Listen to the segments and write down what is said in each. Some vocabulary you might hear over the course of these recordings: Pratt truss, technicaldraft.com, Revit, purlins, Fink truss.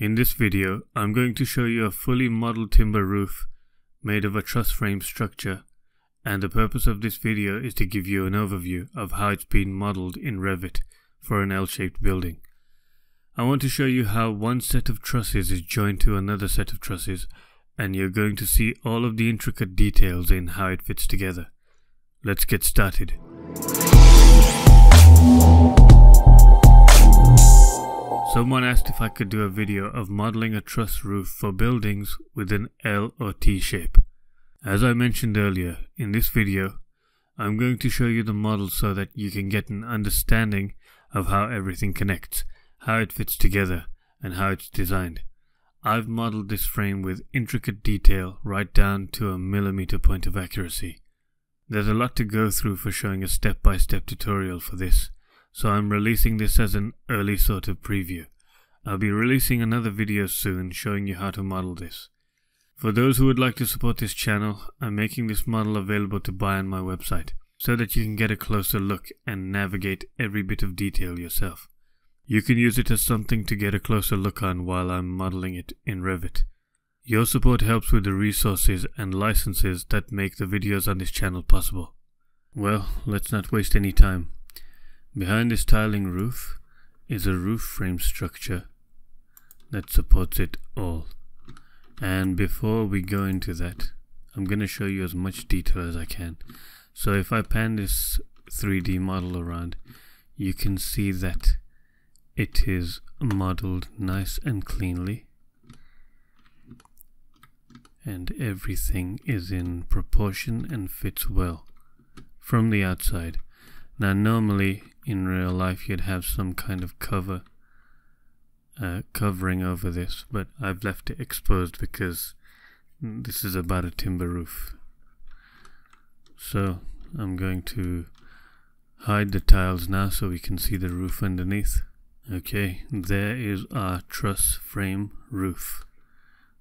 In this video, I'm going to show you a fully modeled timber roof made of a truss frame structure, and the purpose of this video is to give you an overview of how it's been modeled in Revit for an L-shaped building. I want to show you how one set of trusses is joined to another set of trusses, and you're going to see all of the intricate details in how it fits together. Let's get started. Someone asked if I could do a video of modeling a truss roof for buildings with an L or T shape. As I mentioned earlier, in this video, I'm going to show you the model so that you can get an understanding of how everything connects, how it fits together, and how it's designed. I've modeled this frame with intricate detail right down to a millimeter point of accuracy. There's a lot to go through for showing a step-by-step tutorial for this. So I'm releasing this as an early sort of preview. I'll be releasing another video soon showing you how to model this. For those who would like to support this channel, I'm making this model available to buy on my website, so that you can get a closer look and navigate every bit of detail yourself. You can use it as something to get a closer look on while I'm modeling it in Revit. Your support helps with the resources and licenses that make the videos on this channel possible. Well, let's not waste any time. Behind this tiling roof is a roof frame structure that supports it all. And before we go into that, I'm going to show you as much detail as I can. So if I pan this 3D model around, you can see that it is modeled nice and cleanly. And everything is in proportion and fits well from the outside. Now normally in real life you'd have some kind of cover covering over this, but I've left it exposed because this is about a timber roof. So I'm going to hide the tiles now so we can see the roof underneath. Okay, there is our truss frame roof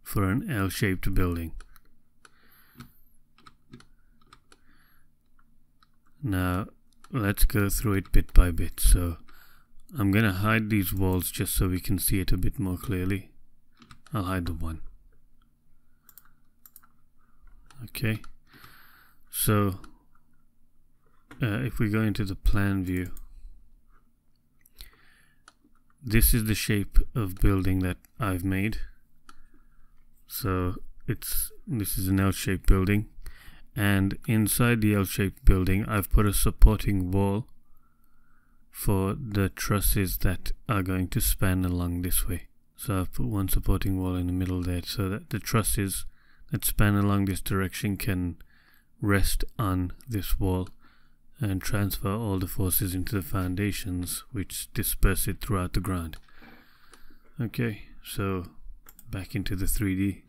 for an L-shaped building. Now let's go through it bit by bit. So I'm going to hide these walls just so we can see it a bit more clearly. I'll hide the one. Okay. So if we go into the plan view, this is the shape of building that I've made. So this is an L-shaped building. And inside the L-shaped building, I've put a supporting wall for the trusses that are going to span along this way. So I've put one supporting wall in the middle there so that the trusses that span along this direction can rest on this wall and transfer all the forces into the foundations, which disperse it throughout the ground. Okay, so back into the 3D.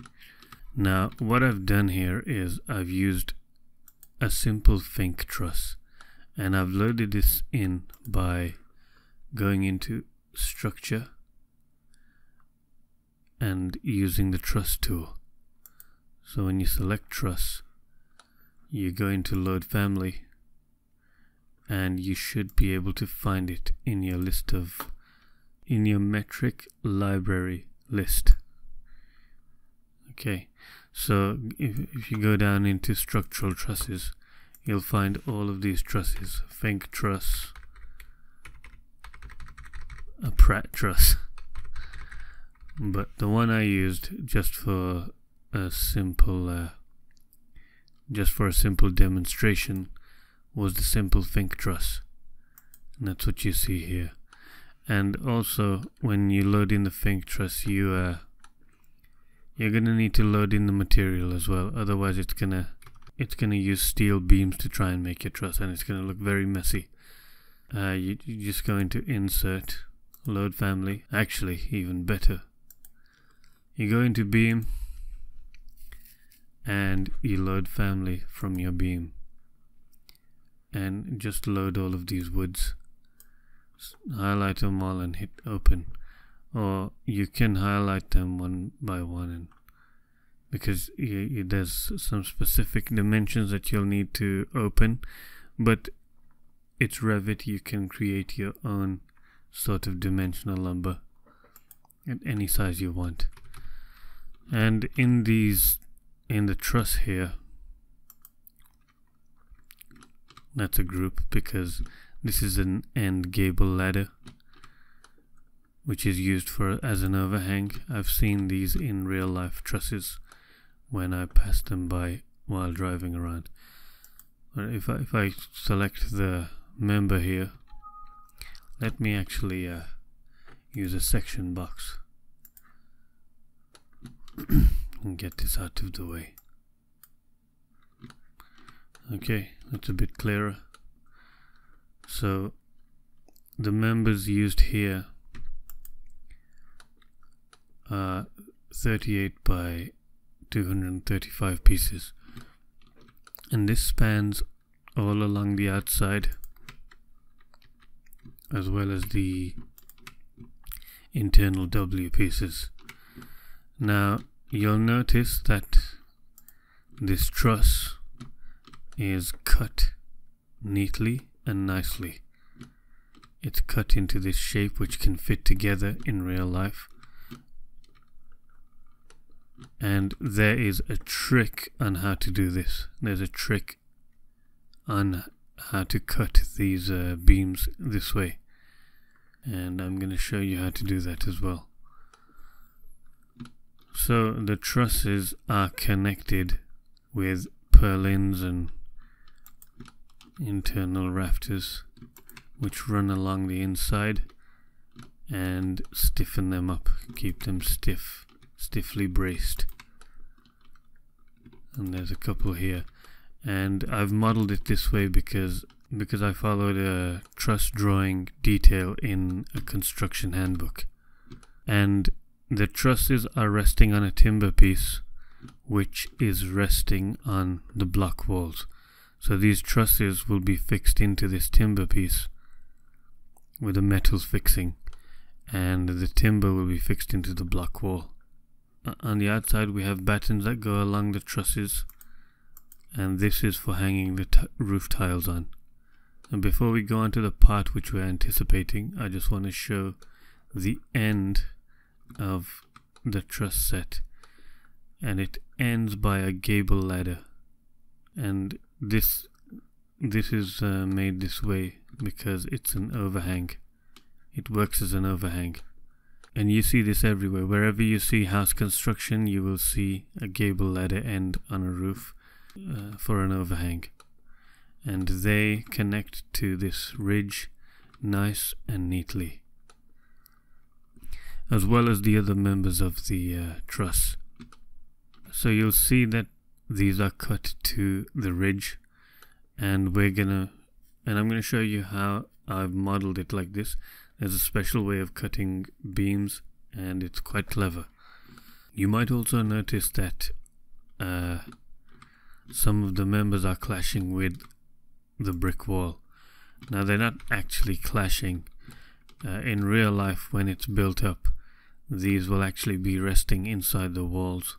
Now what I've done here is I've used a simple Fink truss, and I've loaded this in by going into structure and using the truss tool. So when you select truss, you go into load family, and you should be able to find it in your list of your metric library list. Okay, so if you go down into structural trusses, you'll find all of these trusses. Fink truss, a Pratt truss. But the one I used just for a simple demonstration was the simple Fink truss. And that's what you see here. And also when you load in the Fink truss, you're gonna need to load in the material as well, otherwise it's gonna use steel beams to try and make your truss, and it's gonna look very messy. You just go into insert, load family. Actually, even better, you go into beam and you load family from your beam, and just load all of these woods, highlight them all and hit open. Or you can highlight them one by one, and because there's some specific dimensions that you'll need to open, but it's Revit, you can create your own sort of dimensional lumber. at any size you want. And in the truss here, that's a group because this is an end gable ladder, which is used as an overhang. I've seen these in real life trusses when I pass them by while driving around. But if I select the member here, let me actually use a section box and get this out of the way. Okay, that's a bit clearer. So the members used here are 38 by 235 pieces, and this spans all along the outside as well as the internal W pieces. Now you'll notice that this truss is cut neatly and nicely. It's cut into this shape which can fit together in real life, and there is a trick on how to do this. There's a trick on how to cut these beams this way, and I'm going to show you how to do that as well. So the trusses are connected with purlins and internal rafters which run along the inside and stiffen them up, keep them stiffly braced. And there's a couple here, and I've modeled it this way because I followed a truss drawing detail in a construction handbook. And the trusses are resting on a timber piece which is resting on the block walls. So these trusses will be fixed into this timber piece with a metals fixing, and the timber will be fixed into the block wall. On the outside we have battens that go along the trusses, and this is for hanging the roof tiles on. And before we go on to the part which we're anticipating, I just want to show the end of the truss set, and it ends by a gable ladder. And this is made this way because it's an overhang. It works as an overhang. And you see this everywhere. Wherever you see house construction, you will see a gable ladder end on a roof for an overhang. And they connect to this ridge nice and neatly, as well as the other members of the truss. So you'll see that these are cut to the ridge, and I'm going to show you how I've modeled it like this. There's a special way of cutting beams, and it's quite clever. You might also notice that some of the members are clashing with the brick wall. Now they're not actually clashing. In real life, when it's built up, these will actually be resting inside the walls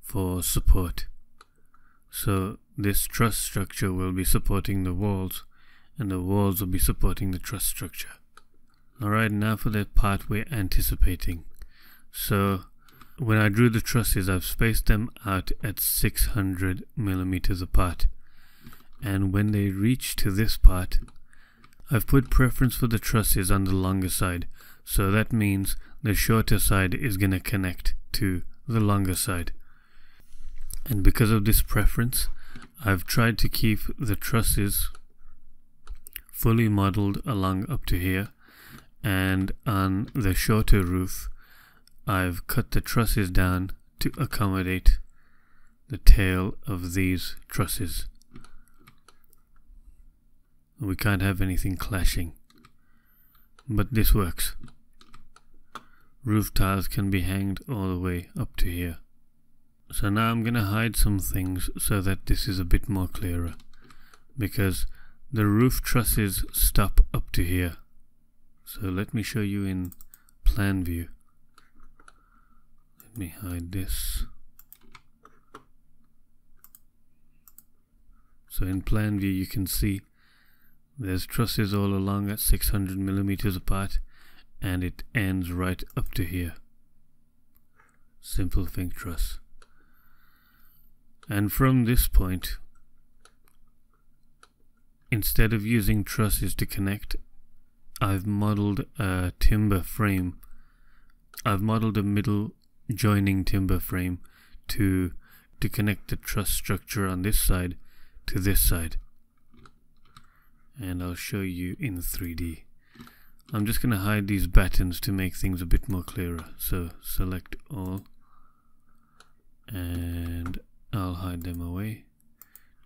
for support. So this truss structure will be supporting the walls, and the walls will be supporting the truss structure. Alright, now for the part we're anticipating. So when I drew the trusses, I've spaced them out at 600 millimeters apart, and when they reach to this part, I've put preference for the trusses on the longer side. So that means the shorter side is going to connect to the longer side, and because of this preference, I've tried to keep the trusses fully modeled along up to here. And on the shorter roof, I've cut the trusses down to accommodate the tail of these trusses. We can't have anything clashing, but this works. Roof tiles can be hanged all the way up to here. So now I'm going to hide some things so that this is a bit more clearer, because the roof trusses stop up to here. So let me show you in plan view. Let me hide this. So in plan view you can see there's trusses all along at 600 millimeters apart, and it ends right up to here. simple Fink truss. And from this point, instead of using trusses to connect, I've modeled a timber frame. I've modeled a middle joining timber frame to connect the truss structure on this side to this side. And I'll show you in 3D. I'm just going to hide these battens to make things a bit more clearer. So select all, and I'll hide them away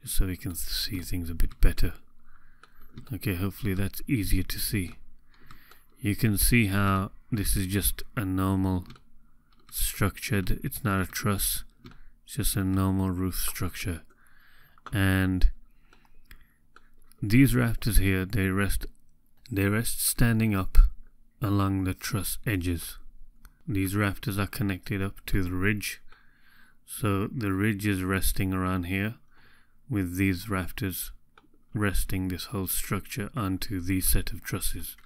just so we can see things a bit better. Okay, hopefully that's easier to see. You can see how this is just a normal structured, it's not a truss, it's just a normal roof structure. And these rafters here, they rest standing up along the truss edges. These rafters are connected up to the ridge, so the ridge is resting around here with these rafters resting this whole structure onto these set of trusses.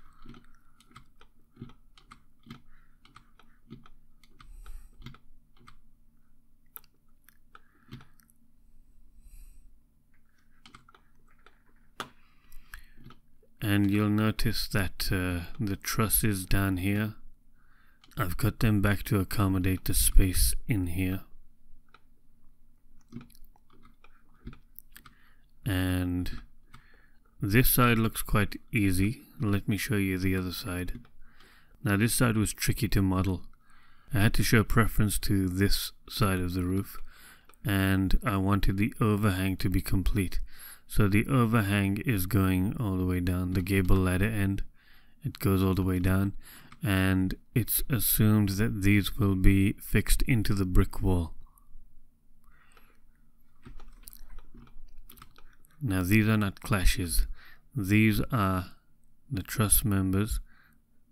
And you'll notice that the trusses down here, I've cut them back to accommodate the space in here. And this side looks quite easy. Let me show you the other side. Now this side was tricky to model. I had to show preference to this side of the roof, and I wanted the overhang to be complete. So the overhang is going all the way down the gable ladder end. It goes all the way down, and it's assumed that these will be fixed into the brick wall. Now these are not clashes. These are the truss members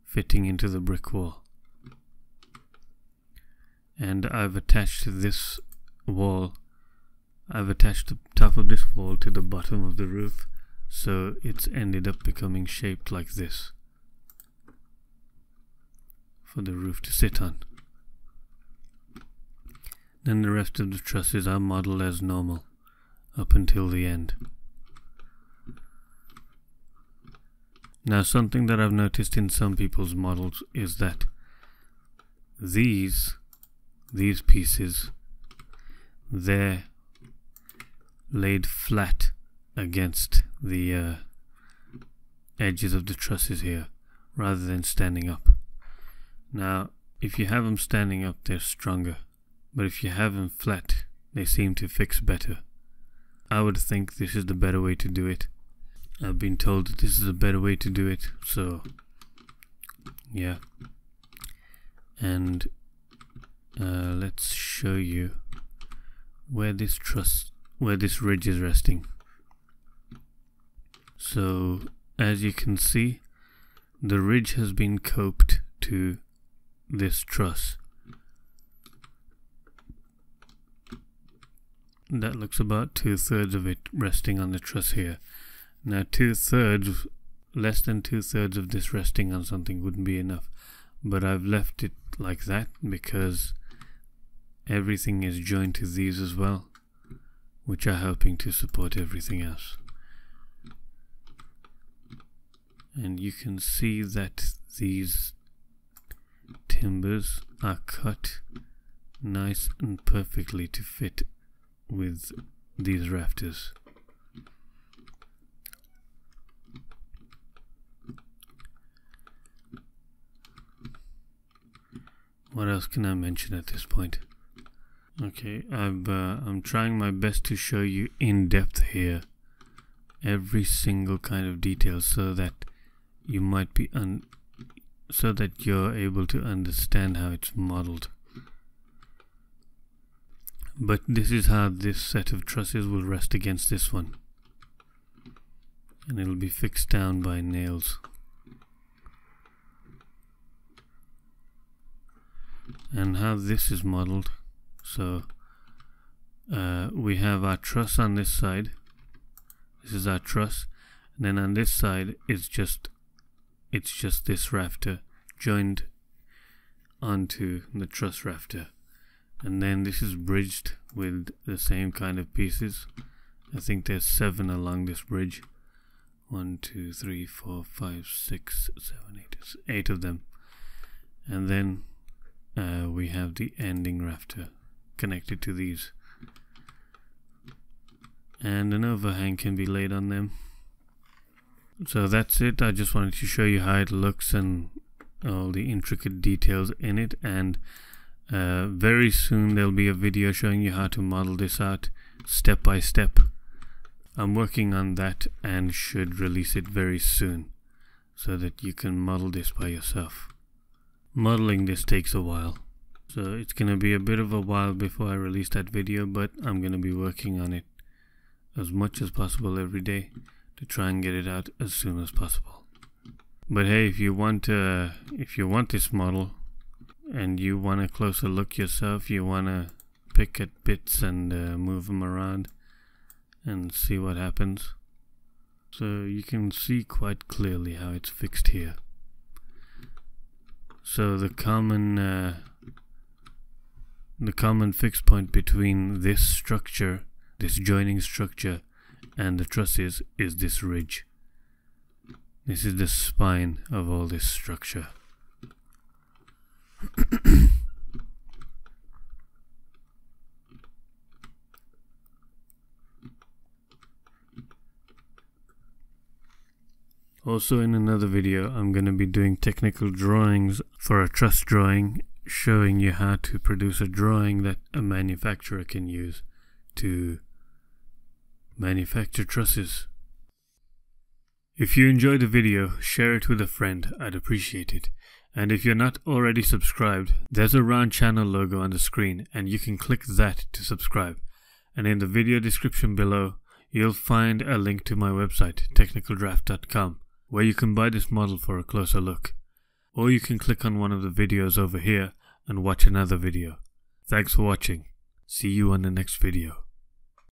fitting into the brick wall. And I've attached this wall, I've attached the top of this wall to the bottom of the roof, so it's ended up becoming shaped like this for the roof to sit on. Then the rest of the trusses are modeled as normal up until the end. Now something that I've noticed in some people's models is that these pieces, they're laid flat against the edges of the trusses here rather than standing up. Now if you have them standing up, they're stronger, but if you have them flat, they seem to fix better. I would think this is the better way to do it. I've been told that this is a better way to do it, so yeah. And let's show you where this ridge is resting. So as you can see, the ridge has been coped to this truss. That looks about 2/3 of it resting on the truss here. Now 2/3, less than 2/3 of this resting on something wouldn't be enough, but I've left it like that because everything is joined to these as well, which are helping to support everything else. And you can see that these timbers are cut nice and perfectly to fit with these rafters. What else can I mention at this point? Okay, I'm trying my best to show you in depth here every single kind of detail so that you might be so that you're able to understand how it's modeled. But this is how this set of trusses will rest against this one, and it'll be fixed down by nails. And how this is modeled. So we have our truss on this side. This is our truss, and then on this side it's just this rafter joined onto the truss rafter. and then this is bridged with the same kind of pieces. I think there's 7 along this bridge. 1, 2, 3, 4, 5, 6, 7, 8 of them. And then we have the ending rafter connected to these, and an overhang can be laid on them. So that's it. I just wanted to show you how it looks and all the intricate details in it, and very soon there'll be a video showing you how to model this out step by step. I'm working on that and should release it very soon so that you can model this by yourself. Modeling this takes a while, so it's gonna be a bit of a while before I release that video, but I'm gonna be working on it as much as possible every day to try and get it out as soon as possible. But hey, if you want this model and you want a closer look yourself, you want to pick at bits and move them around and see what happens. So you can see quite clearly how it's fixed here. So the common fixed point between this structure, this joining structure, and the trusses is this ridge. This is the spine of all this structure. Also, in another video I'm going to be doing technical drawings for a truss drawing, showing you how to produce a drawing that a manufacturer can use to manufacture trusses. If you enjoyed the video, share it with a friend, I'd appreciate it. And if you're not already subscribed, there's a round channel logo on the screen and you can click that to subscribe. And in the video description below, you'll find a link to my website, technicaldraft.com, where you can buy this model for a closer look. Or you can click on one of the videos over here and watch another video. Thanks for watching. See you on the next video.